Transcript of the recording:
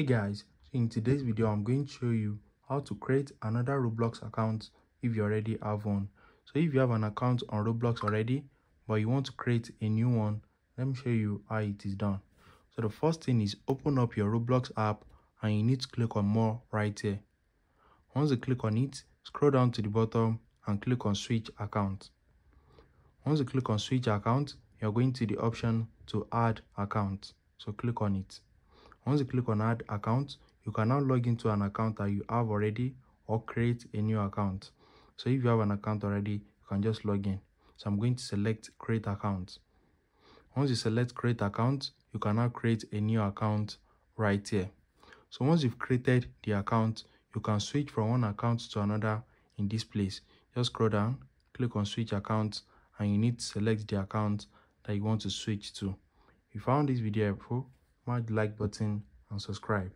Hey guys, in today's video I'm going to show you how to create another Roblox account if you already have one. So if you have an account on Roblox already but you want to create a new one, let me show you how it is done. So the first thing is open up your Roblox app and you need to click on more right here. Once you click on it, scroll down to the bottom and click on switch account. Once you click on switch account, you're going to the option to add account. So click on it. Once you click on add account, you can now log into an account that you have already or create a new account. So if you have an account already, you can just log in. So I'm going to select create account. Once you select create account, you can now create a new account right here. So once you've created the account, you can switch from one account to another in this place. Just scroll down, click on switch account, and you need to select the account that you want to switch to. If you found this video helpful, smash the like button and subscribe.